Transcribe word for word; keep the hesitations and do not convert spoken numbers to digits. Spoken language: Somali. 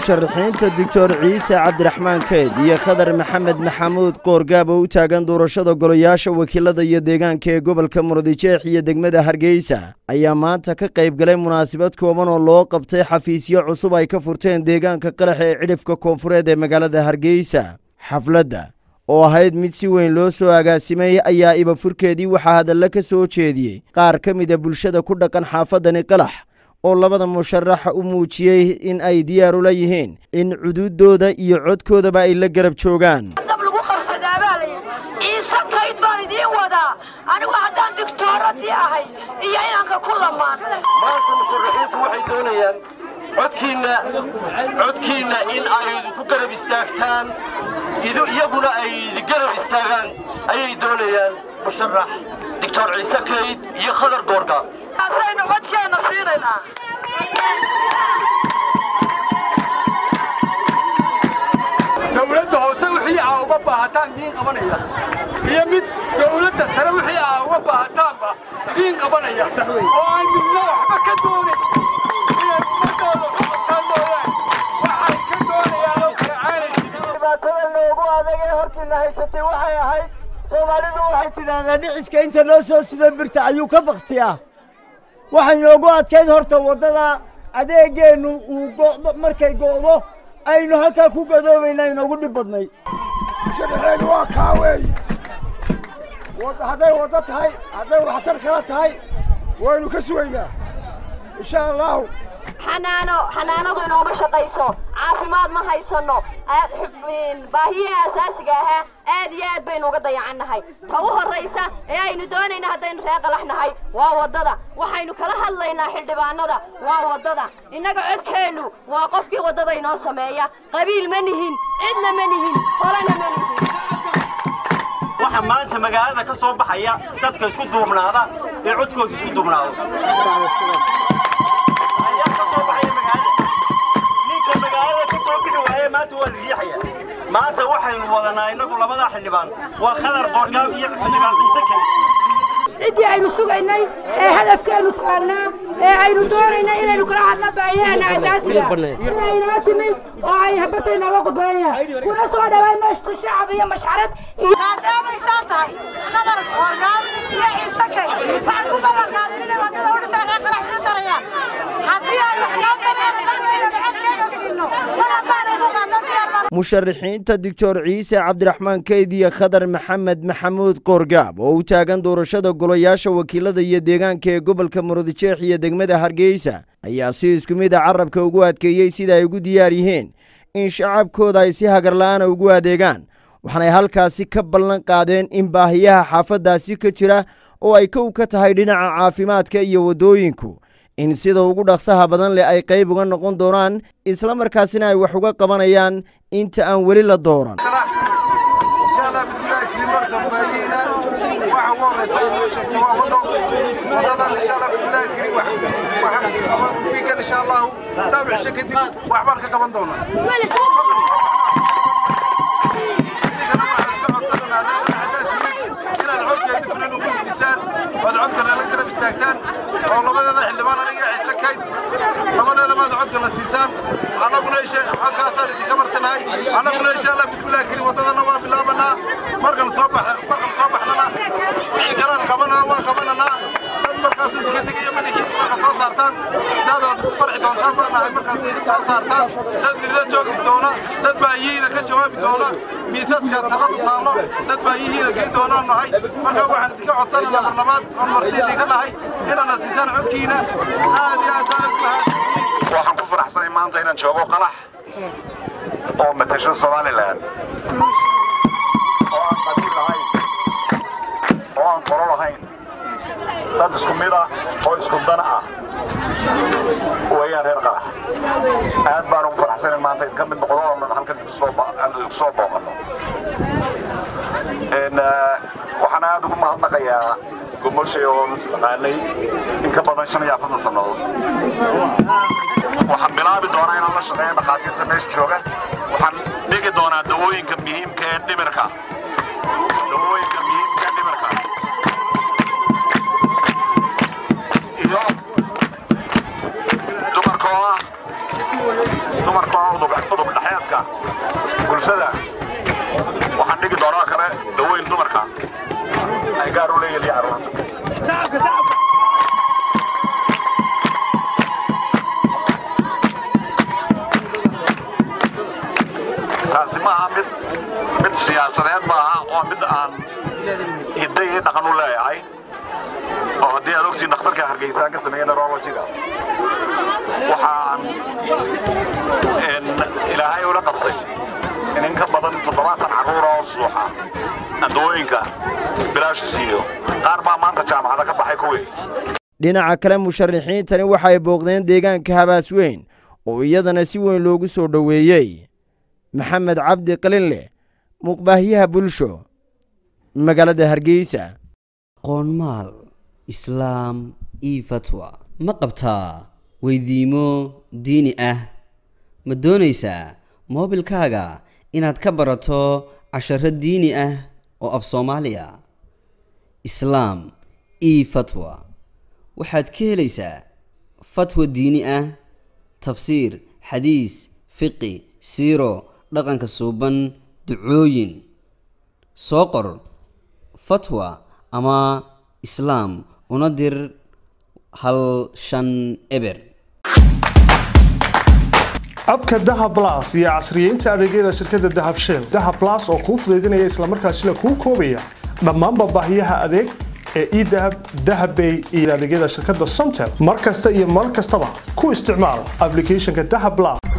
musharixiinta Doctor Ciise Cabdiraxmaan Kayd iyo Khadar Maxamed Maxamuud Qoor Gaab oo u taagan doorashada golayaasha wakiilada iyo deegaanka ee gobolka Muradjiix iyo degmada Hargeysa ayaa maanta ka qayb galay munaasabad kooban oo loo qabtay xafiisyo cusub ay ka furteen deegaanka qarax ee cidhifka koonfureed ee magaalada Hargeysa. Xafladda oo ahayd mid si weyn loo soo agaasimay ayaa iba furkeedii waxaa hadalla ka soo jeediyay qaar ka mid ah bulshada ku dhaqan xaafadani qalax oo labada musharax u muujiyay in ay diyaar u leeyihiin in xuduudooda iyo codkoodaba ay la garab joogaan. codkiina codkiina in ay ku garab istaagtaan idu iyaguna ay garab istaagaan ayay doonayaan musharax Doctor Ciise Kayd iyo Khadar Qoor Gaab. dowladda hoose wixii aa uga baahataan diin qabanaya iyo mid dowladda sare wixii aa uga baahataanba diin qabanaya oo aan midna waxba ka doonin. waxay ahayd Soomaalidu waxay tidaahdeen dhiciska inta noo soo sidan birta ayuu ka baqtiyaa waxay noogu adkeyd horta wadada adeegeenu uu go'do markay go'do aynu halka ku gadoobayna inoogu dhib badnay shaqadeedu waa kaaway wada haday wada tahay haday wax tar kala tahay waynu ka suweynaa insha Allah xanaano xanaanadu inooga shaqayso caafimaad ma haysano aad xubin baahiye asaasiga ah aad iyo aad baynu uga dayacanahay ta u horeysa ee aynu doonayna hadaynu reer qalaxnahay waa wadada waxaynu kala hadlaynaa xildhibaanada waa wadada inaga codkeenu waa qofkii wadada inoo sameeya qabiil ma nihin cidna ma nihin horena ma nihin waxa maanta magaalada ka soo baxaya dadka isku duubnaada ee codkooda isku duubnaado maanta waxaan wadanaa inagu labada xildhibaan waa Khadar Qoor Gaab iyo Doctor Ciise Kayd cidii aynu sugaynay ee hadafkeenu taanaa ee aynu doonaynaa inaynu kala hadla baayana asaasiga inayna timid oo ay habartayna la qodbaya kuna soo dhawaanaa shacab iyo masharad maadaama ay saatahay Khadar Qoor Gaab iyo Ciise Kayd taan ku balaqaadina wadada horsaana qarax u taraya hadii ay wax loo musharixiinta Doctor Ciise Cabdiraxmaan Kayd iyo Khadar Maxamed Maxamuud Qoor Gaab oo u taagan doorashada golayaasha wakiilada iyo deegaanka ee gobolka Muradjiix iyo degmada Hargeysa ayaa si isku mid ah carabka ugu adkeeyay sida ay ugu diyaar yihiin in shacabkooda ay si hagar la'aan ugu adeegaan waxaanay halkaasi ka ballan qaadeen in baahiyaha xaafadaasi ka jira oo ay kow ka tahay dhinaca caafimaadka iyo wadooyinku in sida ugu dhaqsaha badan leh ay qayb uga noqon doonaan isla markaasina ay wax uga qabanayaan inta aan weli la dooran waxaan ku faraxsanay maanta inaan joogo qalax oo matasho Soomaaliland dad isku mid ah oo isku dan ah wayaan reer qalax aad baan ugu faraxsanay maanta in ka mid noqdo oo halkan soo booqano waxaan aad ugu mahadnaqayaa gumoshay oo naqaanay in ka badan shan iyo afar sano waxaan bilaabi doonaa inaan la shaqeeyo dhaqaatiirta meesha jooga waxaan dhigi doonaa dawooyinka muhiimka ee dhimirka dawooyinka muhiimka ee dhimirka iyo dumarka oo dumarka oo marka bulshada waxaan dhigi doonaa kale daweyn dumarka ay gaar u leeyahay carruurta saabka saabka taasima mid mid siyaasadeed ma aha oo mid aan idayay dhaqan u leeyahay oo haddii aad ogtiin dhakhtarka Hargeysa ka sameeyay neurology-ga waxaan in ilaahay ula qabtay in in ka badan toddobaatan carruur oo suuxa adooyinka bilaash siiyo qaar baa maanta jaamacada ka baxay kuwii dhinaca kale musharixiintani waxay booqdeen deegaanka Habaas Weyn oo iyadana si weyn loogu soo dhaweeyay Maxamed Cabdi Qalinle muqbaahiyaha bulsho magaalada Hargeysa qoonmaal islaam iyo fatwa ma qabtaa weydiimo diini ah ma doonaysaa moobilkaaga inaad ka barato casharro diini ah oo af Soomaaliya islaam iyo fatwa waxaad ka helaysaa fatwa diini ah tafsiir xadiis fiqi siiro dhaqanka suuban ducooyin soo qor fatwa ama islaam una dir hal shan eber abka Dahab Plus iyo casriyeynta adeegyada shirkadda Dahab Shell Dahab Plus oo kuu fududeynaya isla markaasina kuu koobaya dhammaan baahiyaha adeeg ee iDahab Dahab Bay iyo adeegyada shirkadda Somtel markasta iyo mar kastaba ku isticmaal applicationka Dahab Plus